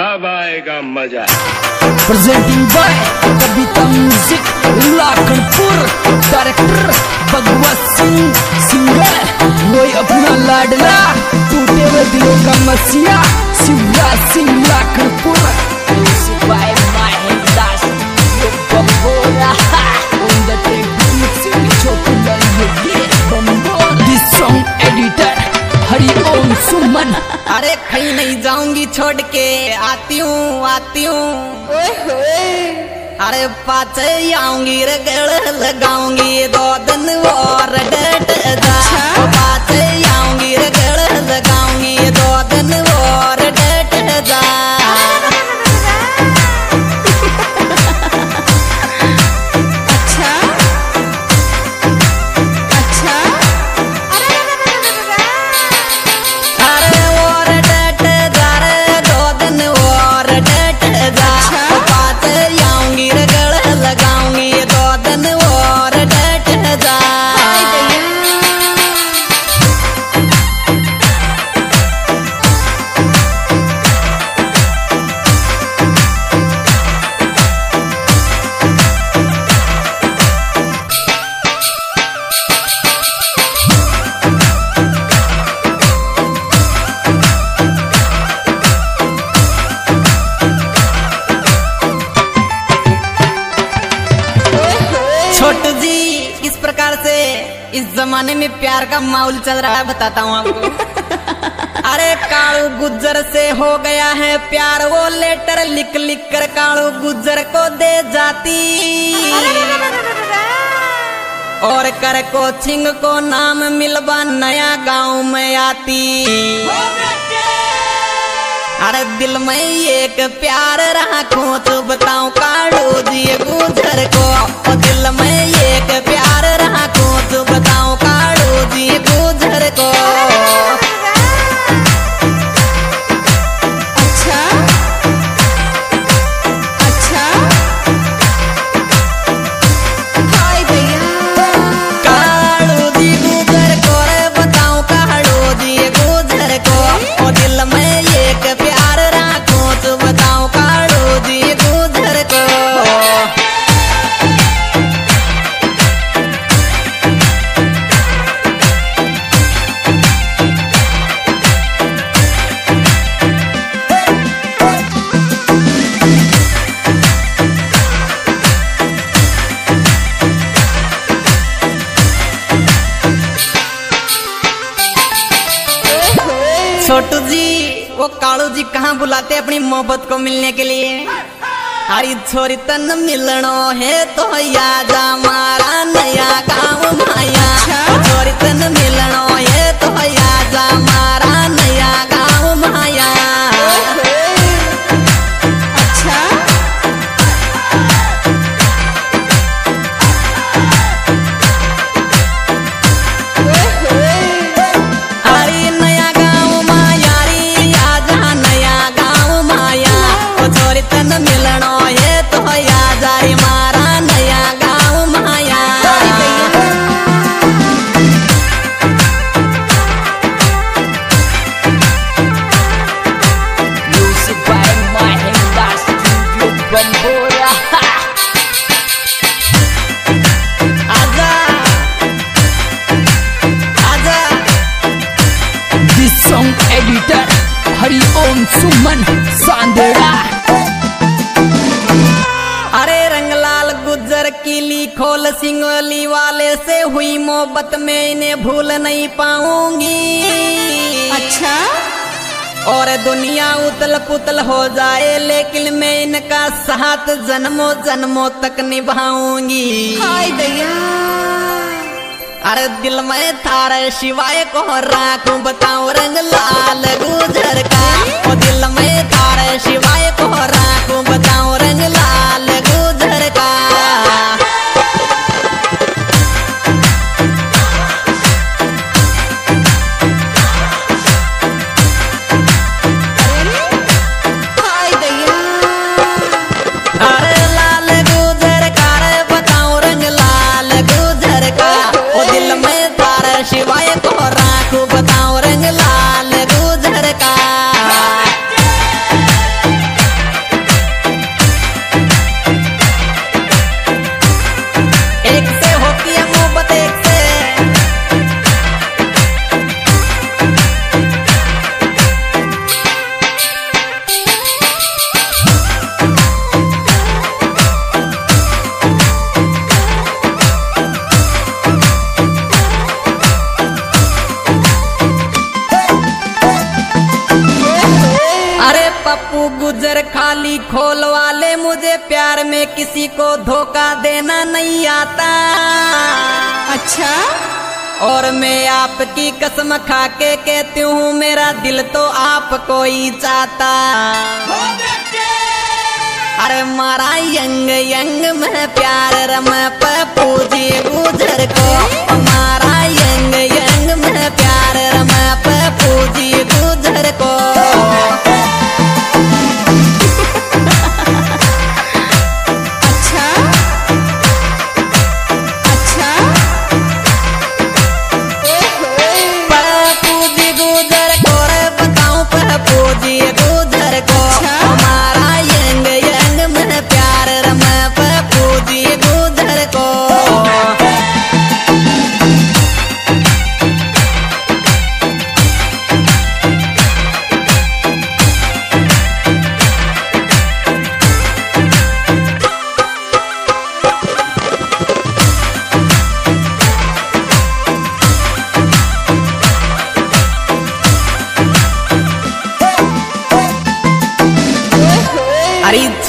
अब आएगा मजा। Presenting by Kavita music Lakhanpur, director Bhagwat Singh, singer वही अपना लाडला, टूटे हुए दिलों का मसीहा शिवराज सिंह लाखनपुर। अरे कहीं नहीं जाऊंगी छोड़ के, आती हूँ आती हूँ, अरे पाचे आऊंगी, रगड़ लगाऊंगी दो दिन और डेट जा, पाचे आऊंगी, रगड़ लगाऊंगी दो दिन और डेट जा। छोटू जी, इस प्रकार से इस जमाने में प्यार का माहौल चल रहा है, बताता हूँ आपको। अरे कालू गुज्जर से हो गया है प्यार, वो लेटर लिख लिख कर कालू गुज्जर को दे जाती, और कर कोचिंग को नाम मिलवा नया गांव में आती। अरे दिल में एक प्यार रहा को तो बताऊँ कालू जी गुज्जर को, दिल में एक प्यार रहा को तो बताऊँ कालू जी गुज्जर को। छोटू जी, वो कालू जी कहाँ बुलाते अपनी मोहब्बत को मिलने के लिए। हरी छोरी तन मिलनो है तो याद हमारा नया गाँव माया, छोरी तन मिलनो है तो याद हमारा नया गाँव माया। एडिटर हरिओम सुमन सांदेड़ा। अरे रंगलाल गुज्जर की लिखोल सिंगोली वाले से हुई मोहब्बत में इन्हें भूल नहीं पाऊंगी। अच्छा, और दुनिया उतल पुतल हो जाए लेकिन मैं इनका साथ जन्मों जन्मों तक निभाऊंगी। हाय दया, अरे दिल में थारे शिवाय को राखूं बताऊं रंगलाल गुजर का, और दिल में थारे शिवाय को राखूं बताऊं रंगलाल गुजर का। शिवाय को राखूं बताऊं रंग लाल गुजर का। बापू गुजर खाली खोल वाले, मुझे प्यार में किसी को धोखा देना नहीं आता। अच्छा, और मैं आपकी कसम खा के कहती हूँ, मेरा दिल तो आपको ही चाहता। अरे मारा यंग यंग में प्यार रम पे पूजी गुजर को, मारा यंग यंग में प्यार रम पे पूजी गुजर को।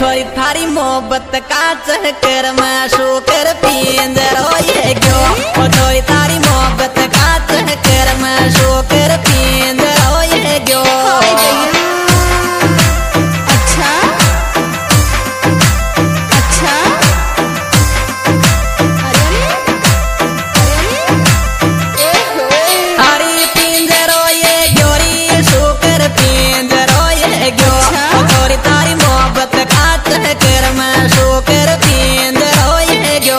छोई थारी मोहब्बत का चक्कर में शोकर पिंजरो ये क्यों, और छोई थारी मोहब्बत का चक्कर में शोकर पिंजरो ये क्यों। अच्छा अच्छा, अरे पिंजरो ये क्योरी शोकर पिंजरो ये क्यों, और छोई थारी मोहब्बत का कर मैं शोकर पिंजरो ये गो।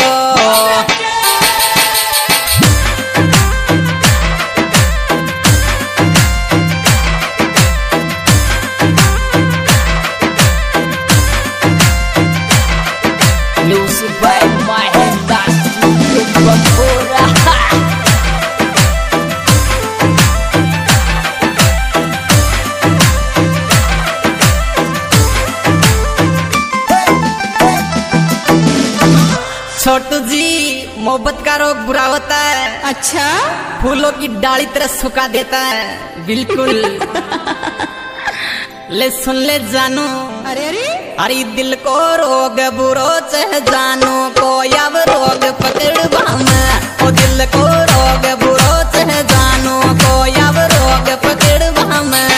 लूसी भाई महेंद्र सिंह बंगोरा छोटू जी, मोहब्बत का रोग बुरा होता है। अच्छा, फूलों की डाली तरह सुखा देता है। बिल्कुल ले सुन ले जानू, अरे अरे अरे दिल को रोग बुरो चाहे जानू को अब रोग पकड़वा मैं, ओ दिल को रोग बुरो चाहे जानू को अब रोग पकड़वा मैं।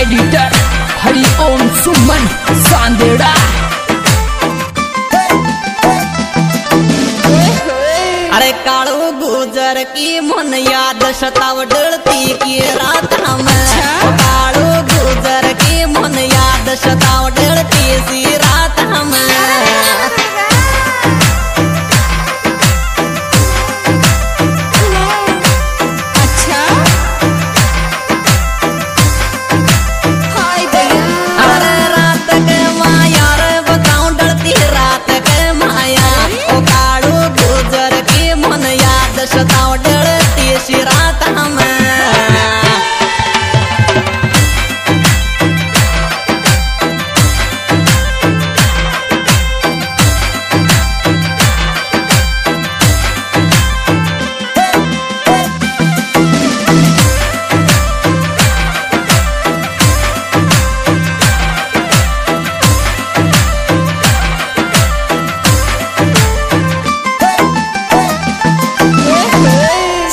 एडिटर हरिओम सुमन सांदेड़ा। अरे कालू गुजर की मन याद शतावट डरती की रात हमें, कालू गुजर की मन याद शतावट डरती सी रात हमें।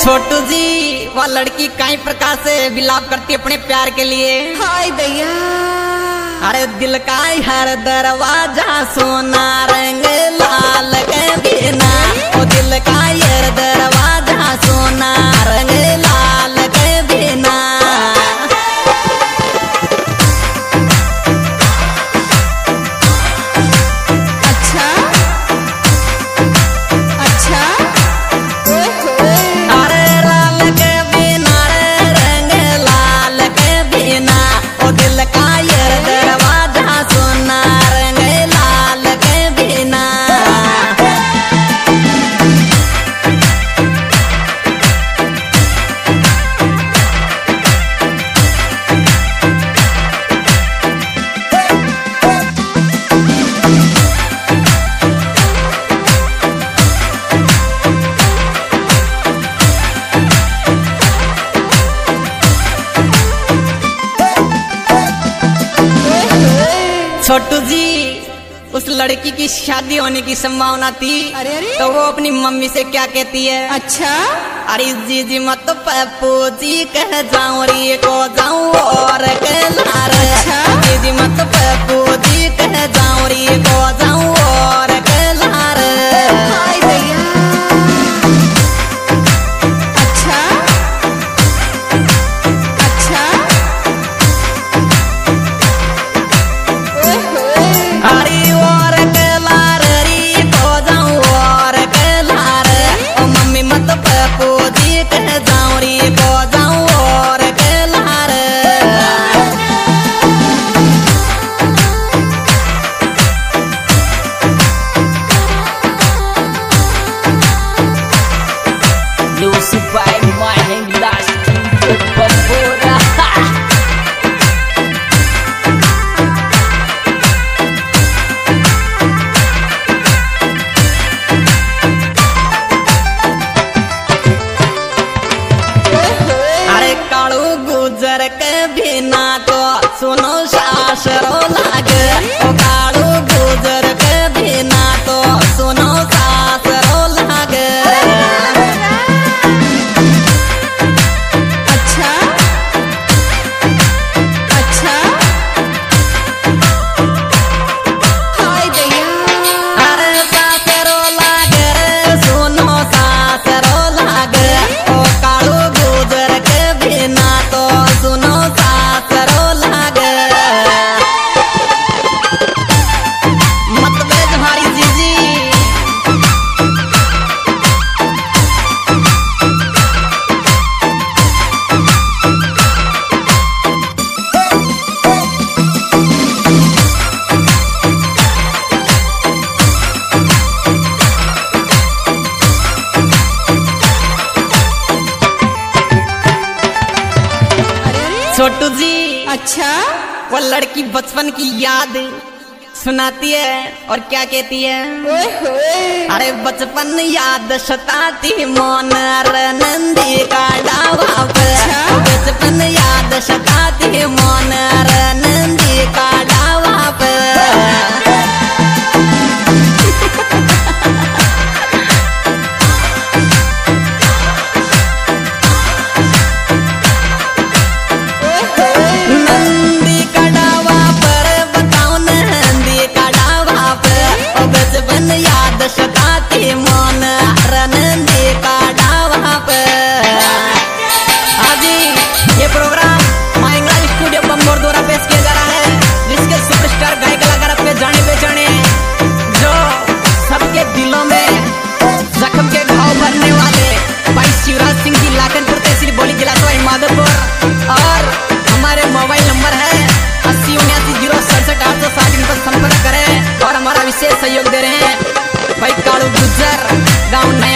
छोटू जी, वह लड़की कई प्रकार से विलाप करती अपने प्यार के लिए। हाय भैया, अरे दिल का हर दरवाजा सोना रंग लाल के बिना, ओ दिल का हर दरवाजा सोना रंग लाल के बिना। लड़की की शादी होने की संभावना थी। अरे तो वो अपनी मम्मी से क्या कहती है, अच्छा अरे जीजी मत तो पप्पू जी कह जाऊं और ये को जाऊं और कहला रहा, जीजी मत तो पप्पू जी कह जाऊं और ये को जाऊं और कहला रहा। छोटू जी अच्छा वो लड़की बचपन की याद सुनाती है और क्या कहती है, अरे बचपन याद सताती मन नंदी का डावा पर, बचपन याद सताती मन नंदी का डावा पर। संपर्क करें और हमारा विशेष सहयोग दे रहे हैं भाई कालू गुजर गाँव।